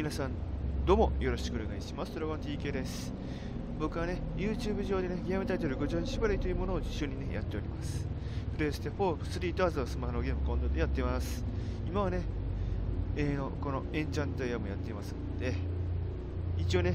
皆さんどうもよろしくお願いします。ドラゴン TK です。僕はね、YouTube 上でね、ゲームタイトル、ごちゃに縛りというものを一緒にね、やっております。プレイステ4、3とアザースマホのゲームを今度でやってます。今はね、このエンチャントイヤーもやっていますので、一応ね、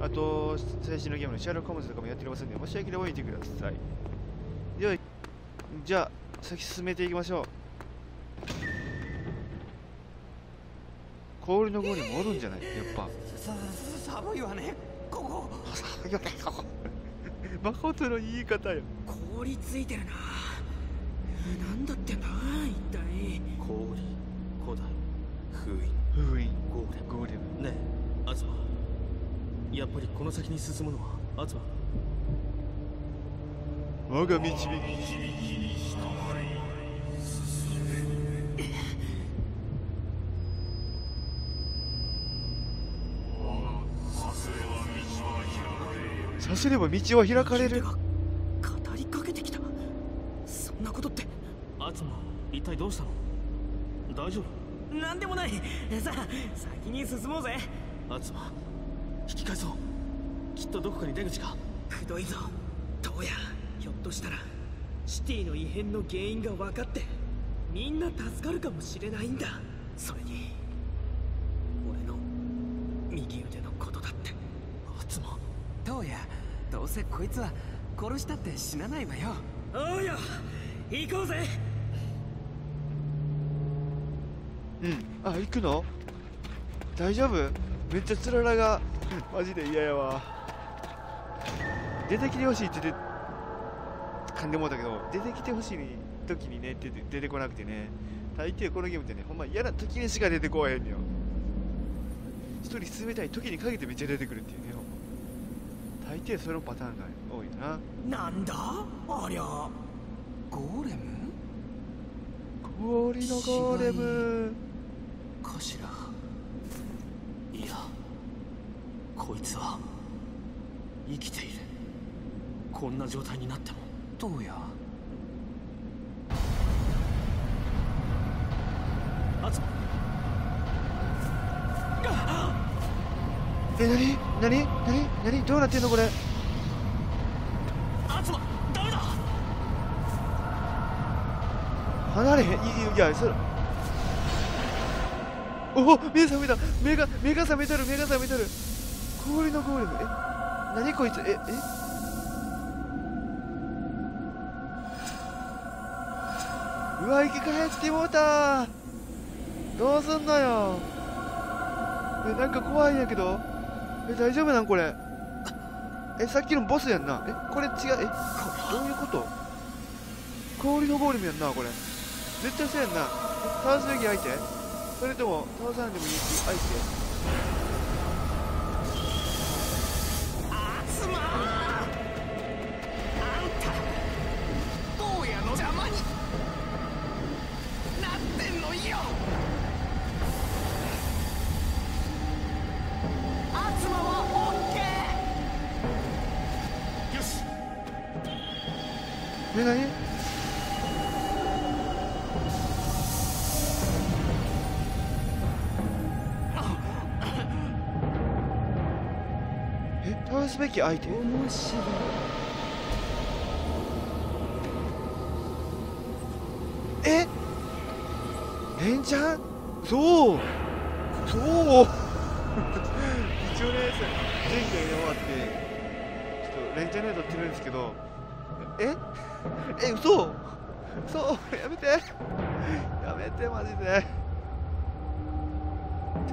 あと、最新のゲームのシャーロック・ホームズとかもやっておりますので、もしよければ見てください。では、じゃあ、先進めていきましょう。氷の方に戻るんじゃない？やっぱ。寒いわね。ここ。寒いわね。ここ。マコトの言い方よ。氷ついてるな。なんだってな、一体。氷、古代、封印、ゴーレム。ねえ、アズマ。やっぱりこの先に進むのはアズマ。我が導きに従い。させれば道は開かれる。語りかけてきた。そんなことって。アズマ、一体どうしたの？大丈夫？なんでもない。さあ、先に進もうぜ。アズマ、引き返そう。きっとどこかに出口が。くどいぞ。どうや。ひょっとしたらシティの異変の原因が分かって、みんな助かるかもしれないんだ。それに、俺の右腕のことだって。アズマ。どうや、どうせこいつは殺したって死なないわよ。おうよ、行こうぜ。うん、あ、行くの？大丈夫？めっちゃつららが、マジで嫌やわ。出てきてほしいって言って、噛んでもうたけど、出てきてほしい時にねって出てこなくてね、大抵このゲームってね、ほんま嫌な時にしか出てこへんのよ。一人進めたい時にかけてめっちゃ出てくるっていうね。大抵そのパターンが多いな。なんだありゃ。ゴーレム。氷のゴーレムかしら。いや、こいつは生きている。こんな状態になっても。どうや。あつ。え、なにどうなってんのこれ。アズマ、ダメだ。離れへん。いやそれ。おお、目覚めた。目が覚めとる。氷のゴーレム。え、なにこいつ。え、うわ、生き返ってもうた。どうすんのよ。え、なんか怖いんやけど。え、大丈夫なんこれ。え、さっきのボスやんな。え、これ違う。え、どういうこと。氷のゴーレムやんなこれ。絶対そうやんな。倒すべき相手、それとも倒さないでもいい相手。アズマ、あんたどうやの邪魔になってんのよ。え、なに？え、倒すべき相手。面白い。え？レンちゃん？そう。一応ね、前回で終わって、ちょっとレンちゃんネートってるんですけど、え、嘘、やめてマジで。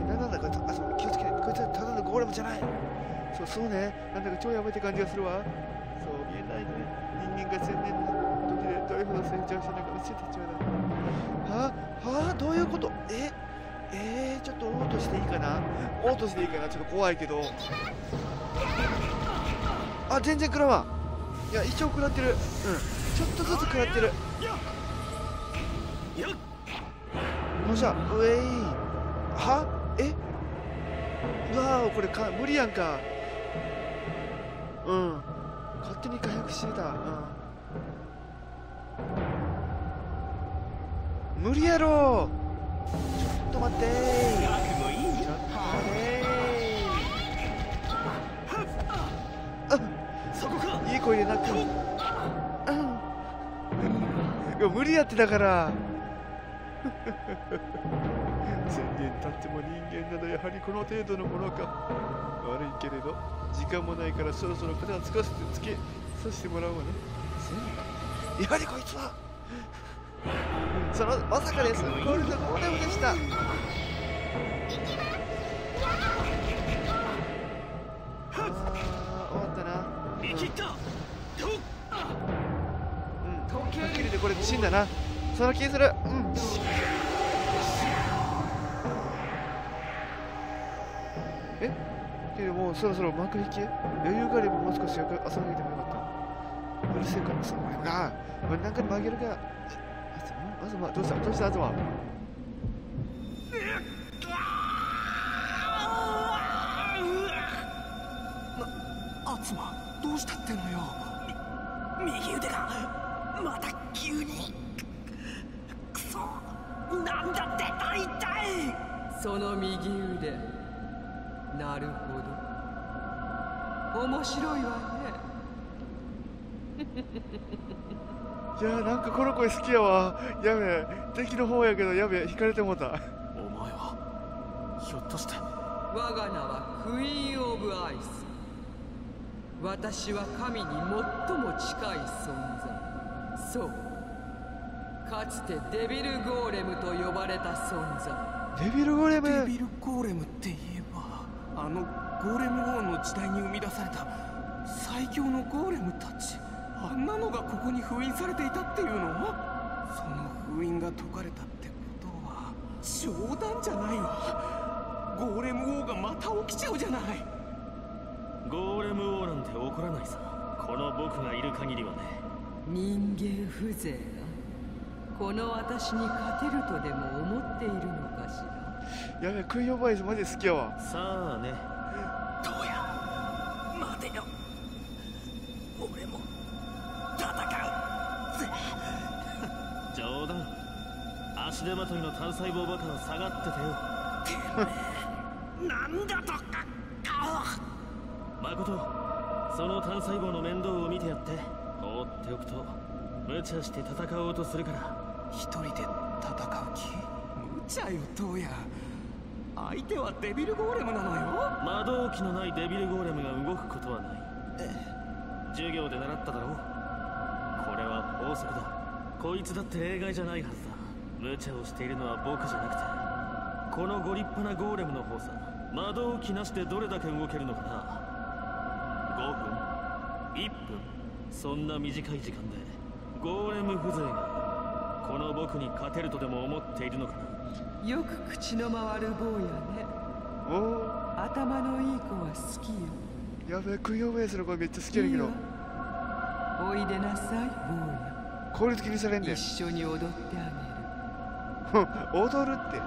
なんだか、あ、そう、気をつけて。こいつはただのゴーレムじゃない。そうね、なんだか超やばいって感じがするわ。そう見えないね、人間が千年の時でどれほど成長しながら教えていっちゃうな。はあ、どういうこと。ちょっと嘔吐していいかな。ちょっと怖いけど。あ、全然食らわん。いや、一応食らってる。うん、ちょっとずつ食らってる。よっしゃ、ウェイ。は？え？わー、これか無理やんか。うん。勝手に回復してた。無理やろ。ちょっと待ってー。こ入れなくてもいや無理やってだから千年経っても人間ならやはりこの程度のものか。悪いけれど時間もないからそろそろ片をつかせてつけさせてもらおうな。やはりこいつはそのまさかです。ゴールドゴーレムでした。終わったな。はっきりでこれ死んだな。その気する。えっもうそろそろ幕引き余裕があればもう少し遊びに行ってもよかった。うるせえからさ。ほら俺なんかに曲げるか。東どうしたどうした東。どうしたってのよ。右腕がまた急にくそなんだって痛い。その右腕なるほど面白いわねいやーなんかこの声好きやわ。やべえ敵の方やけどやべえ引かれてもうた。お前はひょっとして我が名はクイーン・オブ・アイス。私は神に最も近い存在。そうかつてデビルゴーレムと呼ばれた存在。デビルゴーレムデビルゴーレムって言えばあのゴーレム王の時代に生み出された最強のゴーレムたち。あんなのがここに封印されていたっていうの。その封印が解かれたってことは冗談じゃないわ。ゴーレム王がまた起きちゃうじゃない。ゴーレム王なんて怒らないさ。この僕がいる限りはね。人間風情がこの私に勝てるとでも思っているのかしら。やべえクイーン・オブ・アイスマジ好きやわ。さあねどうや待てよ俺も戦う冗談足手まといの単細胞バカは下がっててよなんだとかまことその単細胞の面倒を見てやって。放っておくと無茶して戦おうとするから。一人で戦う気無茶よトウヤ。相手はデビルゴーレムなのよ。魔導器のないデビルゴーレムが動くことはない。授業で習っただろう。これは法則だ。こいつだって例外じゃないはずだ。無茶をしているのは僕じゃなくてこのご立派なゴーレムの方さ。魔導器なしでどれだけ動けるのかな。5分1分そんな短い時間でゴーレム風情がこの僕に勝てるとでも思っているのかな。よく口の回る坊やね。お頭のいい子は好きよ。やべえクイーン・オブ・アイスの声めっちゃ好きやねんけど。おいでなさい坊や。効率気にされんねん。一緒に踊ってあげる踊るって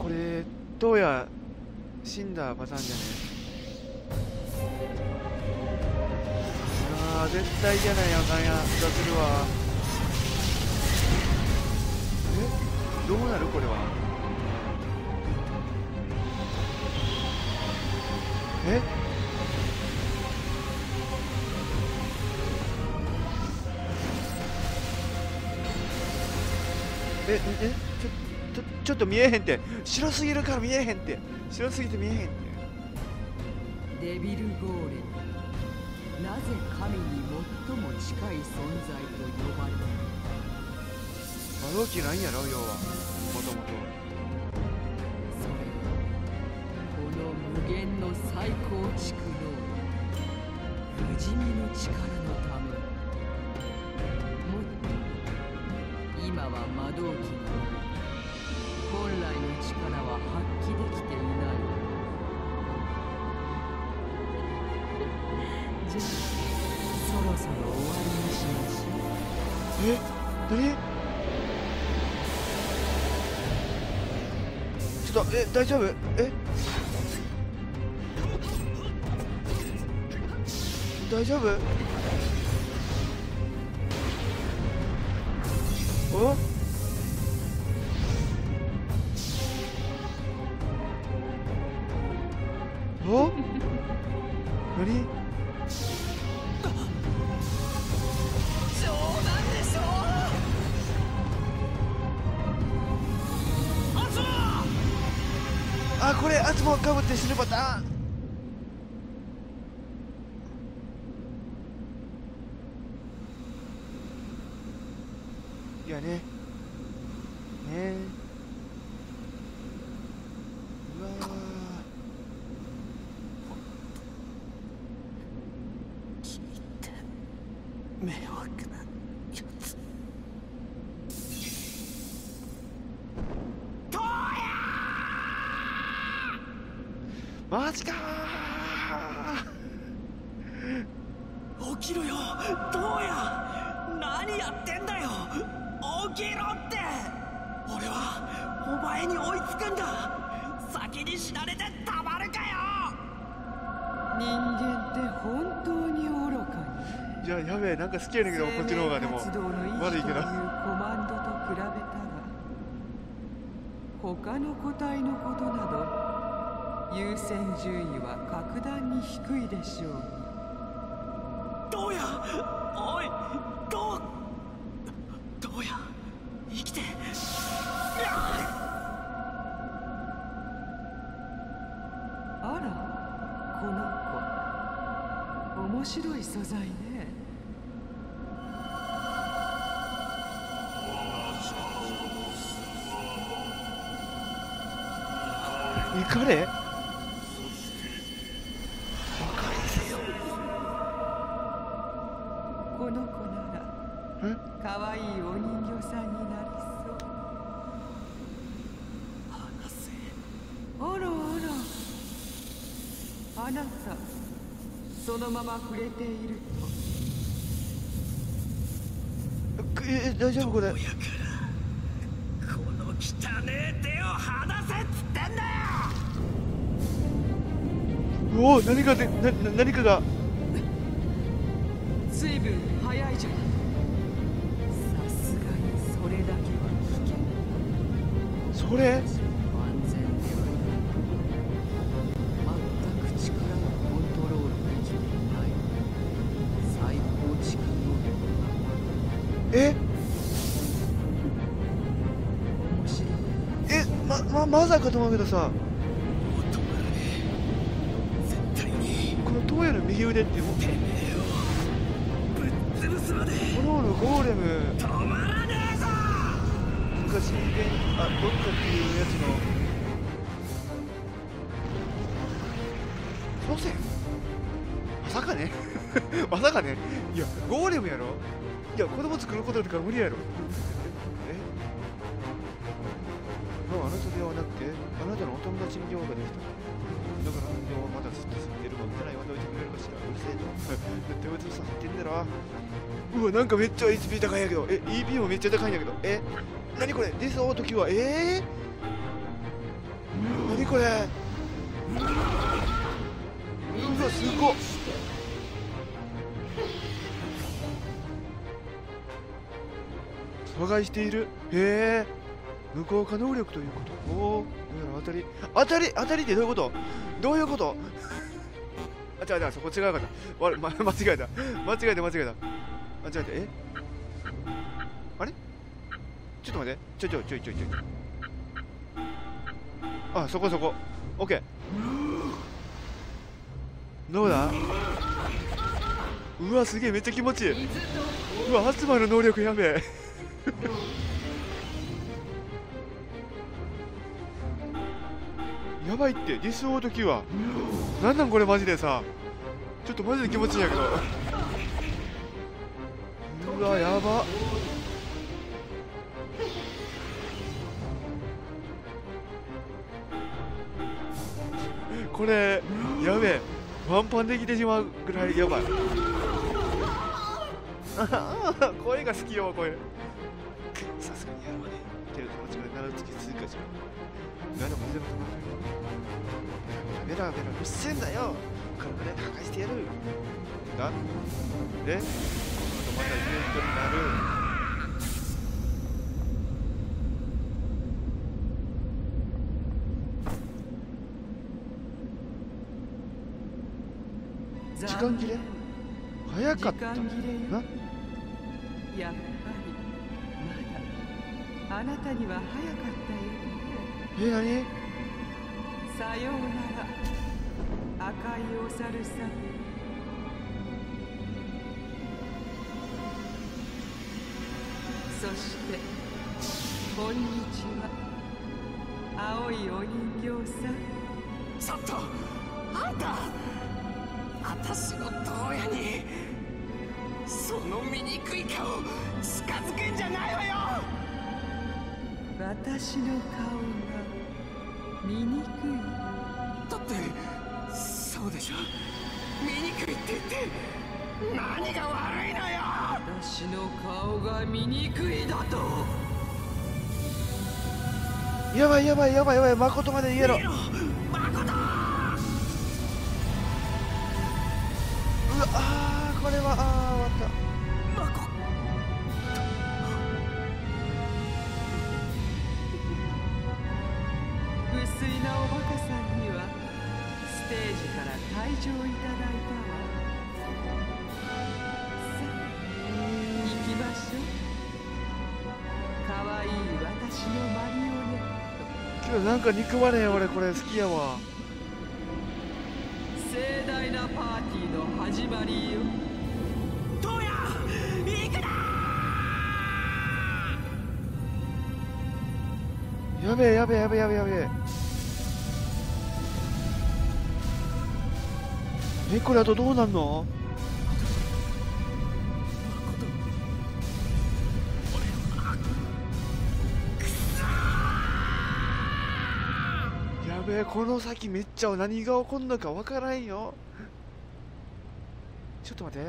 これどうや死んだパターンじゃねえ。あー絶対じゃないやかんやん出せるわ。えどうなるこれは。えええちょっと見えへんて。白すぎるから見えへんて。白すぎて見えへんて。デビルゴーレムなぜ神に最も近い存在と呼ばれるのか。魔導器ないんやろ要はもともと。それはこの無限の最高築能不死身の力のため。もっと今は魔導器の本来の力は発揮できていないじゃあそろそろ終わりにしましょう。えっ何ちょっとえ大丈夫え大丈夫おお 뭐라고? 우리? 아, 그래, 아츠모 아까부터 실버다. 미안해. 네.マジかー。起きろよ、トウヤ。何やってんだよ。起きろって。俺はお前に追いつくんだ。先に死なれてたまるかよ。人間って本当に愚かね。いや、やべえ、なんか好きやねんけど、こっちの方がでも悪いけど。コマンドと比べたら他の個体のことなど優先順位は格段に低いでしょう。どうや、おい、どうや、生きて。あら、この子、面白い素材ね。怒れ。可愛いお人形さんになりそう。話せ。あらあら。あなた、そのまま触れていると。大丈夫これ。この汚え手を離せっつってんだよ。おお、何かが。随分早いじゃない。これまさかと思うけどさ、このトウヤの右腕ってもうコロールゴーレムどっかっていうやつのそうせん。まさかね。いや、ゴーレムやろ。いや、子供作ることだから無理やろ。え、まあ、あなたではなくてあなたのお友達に用ができた。だから本業はまだずっと知ってるわけじゃない。また置いてくれるかしら。うるせえと絶対別にさせてんだろ。うわ、なんかめっちゃ HP 高いんやけど。え、EP もめっちゃ高いんやけど。え、何これ。デスオートキュア。何これ。うわ、すごっ。阻害している。無効化能力ということ。おお、当たり当たりってどういうこと。あ、違う違う、そこ違うかった。間違えた。あ、違う。あれ、ちょっと待って、ちょい。あ、そこ。オッケー。どうだ。うわ、すげえ、めっちゃ気持ちいい。うわ、アツマの能力やべえ。やばいって、ディスオートキュア。なんなんこれ、マジでさ。ちょっとマジで気持ちいいんやけど。うわ、やば。これやべえ、ワンパンできてしまうぐらいやばい。声が好きよ、声。さすがにやるまでテレ東が奈良付き通過しろ。奈良も出ると思う。ベラベラベラうっせんだよ。これで破壊してやる。だで、この後またユニットになる。時間切れ早かったな。やっぱりまだあなたには早かったよね。何？さようなら赤いお猿さん。そしてこんにちは青いお人形さん。ちょっとあんた、私の牢屋にその醜い顔近づけんじゃないわよ。私の顔が醜い？だってそうでしょ。醜いって言って何が悪いのよ。私の顔が醜いだと。やばいやばいやばいやばい、誠まで言えろ。誠！うわあ、これはああ終わった。誠。無粋なおバカさんにはステージから退場いただいたわ。今日なんか憎まねえ、俺これ好きやわ。盛大なパーティーの始まりよ。どうや行くな。やべえやべえやべえやべえやべえ。え、これあとどうなんの。この先めっちゃ何が起こるのかわからんよ。ちょっと待って。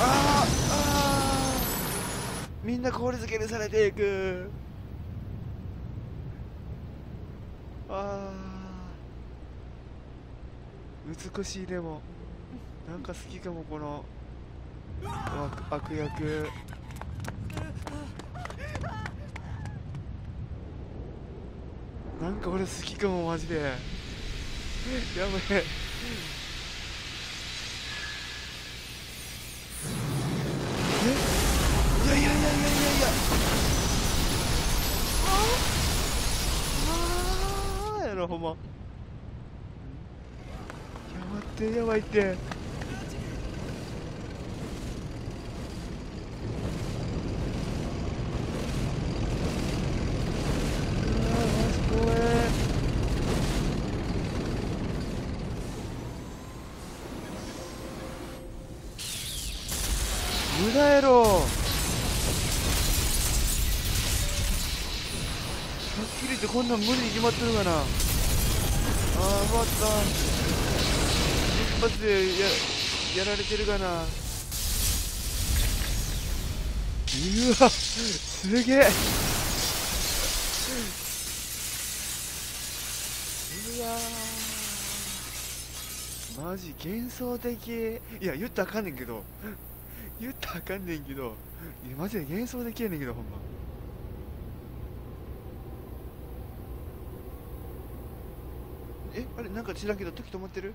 ああ、みんな氷漬けにされていく。ああ、美しい。でもなんか好きかも、この悪役。なんか俺好きかもマジで。やばい。え？いやいやいやいやいやいや。ああやろほんま。やばってやばいって。こんなん無理に決まってるかな。ああ終わった。一発でやられてるかな。うわすげえ。うわマジ幻想的。いや言ったらあかんねんけど、言ったらあかんねんけど、いやマジで幻想的やねんけどほんま。え、あれなんか知らんけど時止まってる。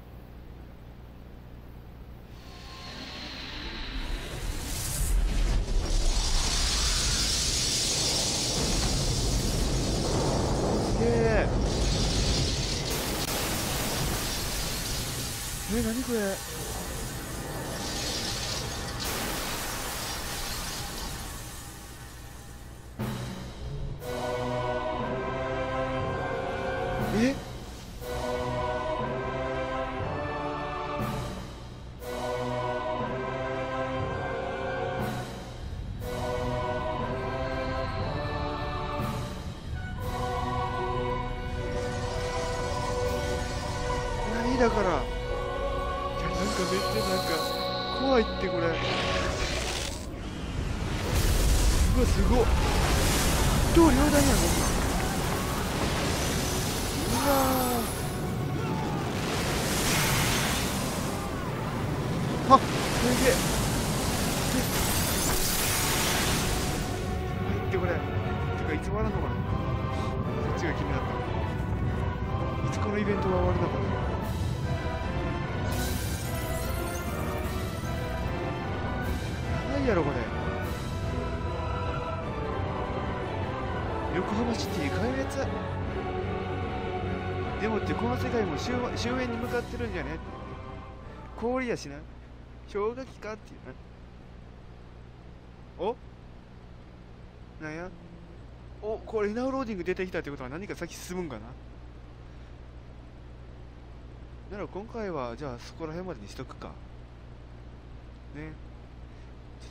すげえ。え、なにこれ。えだから、いやなんかめっちゃなんか怖いってこれ。うわすごっ、一刀両断やん。うわあっすげえ。入ってこれてかいつもあるのかな。違話が気になった。いつこのイベントが終わるのかな。やばいやろこれ。横浜シティ壊滅。でもってこの世界も終焉に向かってるんじゃね。凍りやしない。氷河期かっていうな。お？なんや？お、これイナウローディング出てきたってことは何か先進むんかな。なら今回はじゃあそこら辺までにしとくかね。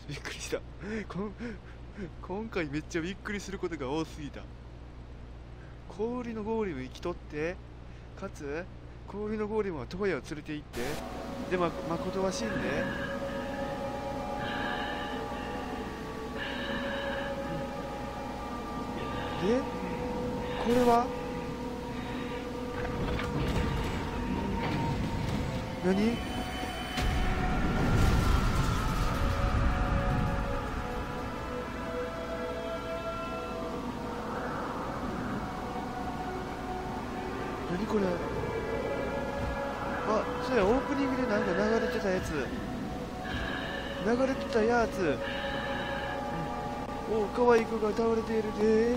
ちょっとびっくりした。今回めっちゃびっくりすることが多すぎた。氷のゴーレム生きとって、かつ氷のゴーレムはトワヤを連れて行って、で誠は死んで、え、これは何？何これ。あ、そうや、オープニングでなんか流れてたやつ、流れてたやつ。お、可愛い子が倒れているで。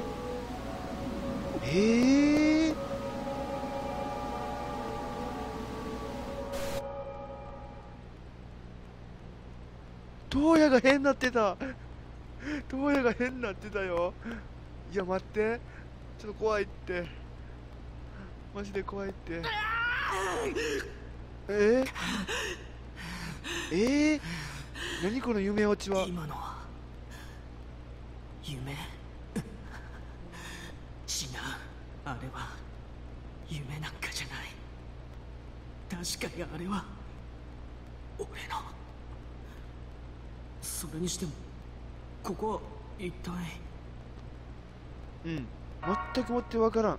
トウヤが変になってた。トウヤが変になってたよ。いや待って、ちょっと怖いって、マジで怖いって。何この夢落ちは。今のは夢？あれは夢なんかじゃない。確かにあれは俺の。それにしてもここは一体。うん、全くもって分からん。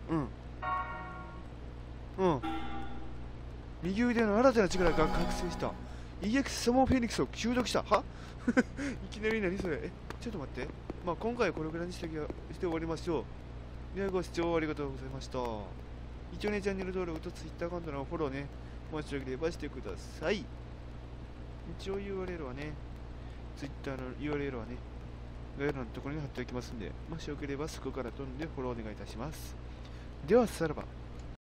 右腕の新たな力が覚醒した。 EX サモンフェニックスを習得した。は？いきなり何それ。ちょっと待って、まあ今回はこれぐらいにして終わりましょう。ご視聴ありがとうございました。一応ね、チャンネル登録と Twitter アカウントのフォローね、もしよければしてください。一応 URL はね、Twitter の URL はね、概要欄のところに貼っておきますんで、もしよければそこから飛んでフォローお願いいたします。では、さらば。